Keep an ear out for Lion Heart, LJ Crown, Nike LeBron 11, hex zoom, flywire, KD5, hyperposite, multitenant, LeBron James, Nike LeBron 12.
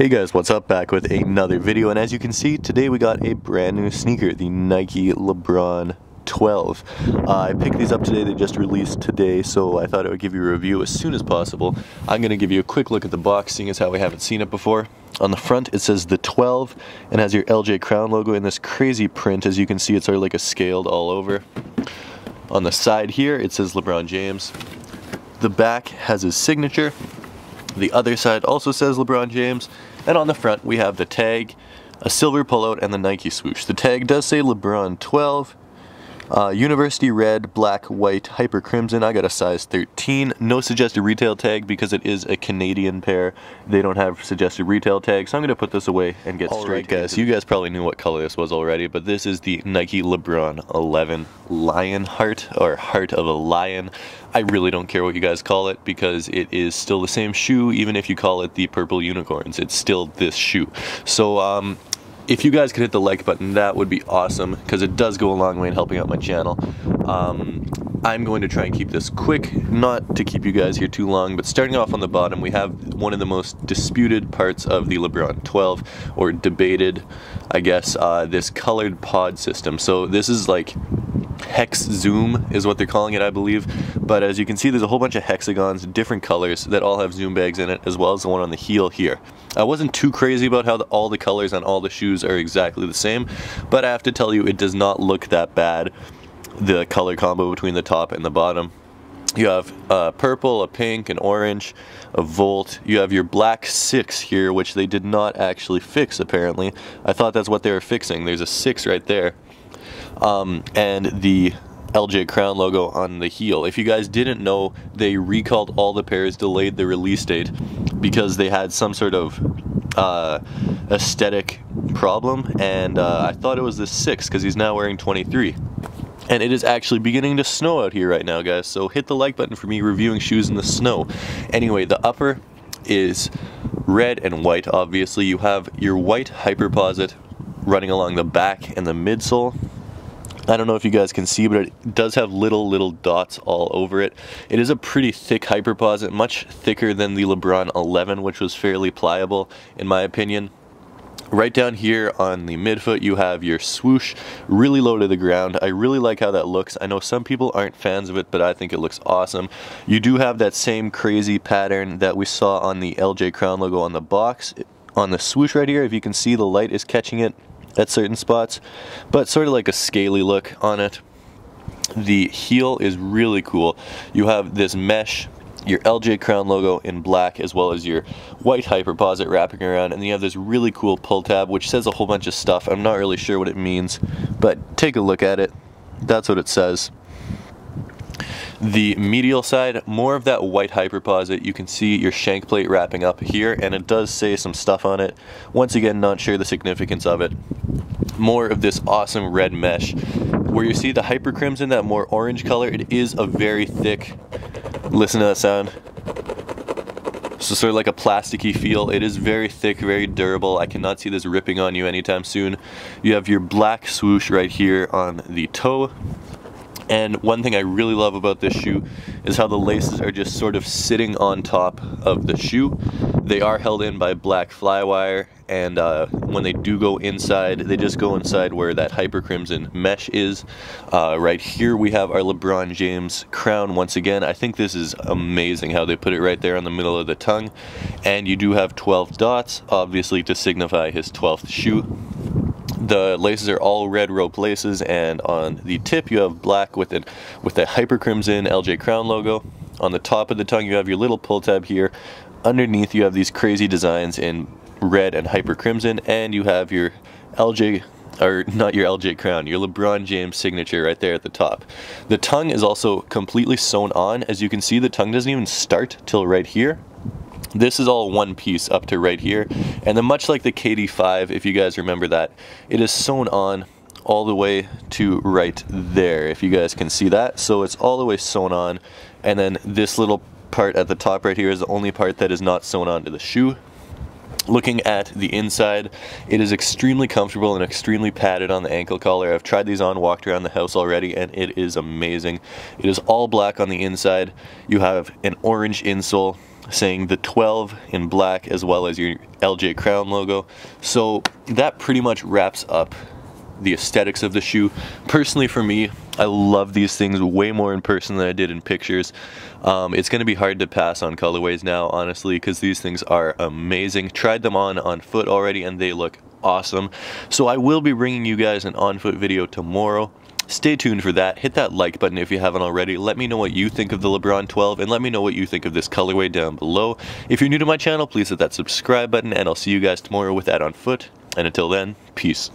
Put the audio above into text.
Hey guys, what's up? Back with another video, and as you can see, today we got a brand new sneaker, the Nike LeBron 12. I picked these up today, they just released today, so I thought I would give you a review as soon as possible. I'm going to give you a quick look at the box, seeing as how we haven't seen it before. On the front it says the 12, and has your LJ Crown logo in this crazy print. As you can see, it's sort of like a scaled all over. On the side here it says LeBron James. The back has his signature. The other side also says LeBron James, and on the front we have the tag, a silver pullout, and the Nike swoosh. The tag does say LeBron 12, university red, black, white, hyper crimson. I got a size 13. No suggested retail tag because it is a Canadian pair. They don't have suggested retail tags, so I'm going to put this away and get straight. Alright guys, you guys probably knew what color this was already, but this is the Nike LeBron 11 Lion Heart, or Heart of a Lion. I really don't care what you guys call it because it is still the same shoe. Even if you call it the Purple Unicorns, it's still this shoe. So, if you guys could hit the like button, that would be awesome, because it does go a long way in helping out my channel. I'm going to try and keep this quick, not to keep you guys here too long, but starting off on the bottom, we have one of the most disputed parts of the LeBron 12, or debated, I guess, this colored pod system. So this is like hex zoom is what they're calling it, I believe, but as you can see, there's a whole bunch of hexagons, different colors, that all have zoom bags in it, as well as the one on the heel here. I wasn't too crazy about how all the colors on all the shoes are exactly the same, but I have to tell you, it does not look that bad, the color combo between the top and the bottom. You have a purple, a pink, an orange, a volt. You have your black 6 here, which they did not actually fix, apparently. I thought that's what they were fixing. There's a 6 right there. And the LJ Crown logo on the heel. If you guys didn't know, they recalled all the pairs, delayed the release date because they had some sort of aesthetic problem, and I thought it was the 6 because he's now wearing 23. And it is actually beginning to snow out here right now, guys, so hit the like button for me reviewing shoes in the snow. Anyway, the upper is red and white, obviously. You have your white hyperposite running along the back and the midsole. I don't know if you guys can see, but it does have little dots all over it. It is a pretty thick hyperposite, much thicker than the LeBron 11, which was fairly pliable, in my opinion. Right down here on the midfoot, you have your swoosh, really low to the ground. I really like how that looks. I know some people aren't fans of it, but I think it looks awesome. You do have that same crazy pattern that we saw on the LJ Crown logo on the box. On the swoosh right here, if you can see, the light is catching it at certain spots, but sort of like a scaly look on it. The heel is really cool. You have this mesh, your LJ Crown logo in black, as well as your white hyperposite wrapping around, and you have this really cool pull tab which says a whole bunch of stuff. I'm not really sure what it means, but take a look at it. That's what it says. The medial side, more of that white hyperposite. You can see your shank plate wrapping up here, and it does say some stuff on it. Once again, not sure the significance of it. More of this awesome red mesh. Where you see the hyper crimson, that more orange color, it is a very thick, listen to that sound. So sort of like a plasticky feel. It is very thick, very durable. I cannot see this ripping on you anytime soon. You have your black swoosh right here on the toe. And one thing I really love about this shoe is how the laces are just sort of sitting on top of the shoe. They are held in by black flywire, and when they do go inside, they just go inside where that hyper crimson mesh is. Right here we have our LeBron James crown once again. I think this is amazing how they put it right there on the middle of the tongue. And you do have 12 dots, obviously to signify his 12th shoe. The laces are all red rope laces, and on the tip you have black with a hyper crimson LJ Crown logo. On the top of the tongue you have your little pull tab here. Underneath you have these crazy designs in red and hyper crimson, and you have your your LeBron James signature right there at the top. The tongue is also completely sewn on. As you can see, the tongue doesn't even start till right here. This is all one piece up to right here, and then much like the KD5, if you guys remember that, it is sewn on all the way to right there, if you guys can see that. So it's all the way sewn on, and then this little part at the top right here is the only part that is not sewn onto the shoe. Looking at the inside, it is extremely comfortable and extremely padded on the ankle collar. I've tried these on, walked around the house already, and it is amazing. It is all black on the inside. You have an orange insole. saying the 12 in black, as well as your LJ Crown logo. So that pretty much wraps up the aesthetics of the shoe. Personally, for me, I love these things way more in person than I did in pictures. It's going to be hard to pass on colorways now, honestly, because these things are amazing. Tried them on foot already and they look awesome. So I will be bringing you guys an on foot video tomorrow. Stay tuned for that. Hit that like button if you haven't already. Let me know what you think of the LeBron 12 and let me know what you think of this colorway down below. If you're new to my channel, please hit that subscribe button and I'll see you guys tomorrow with that on foot. And until then, peace.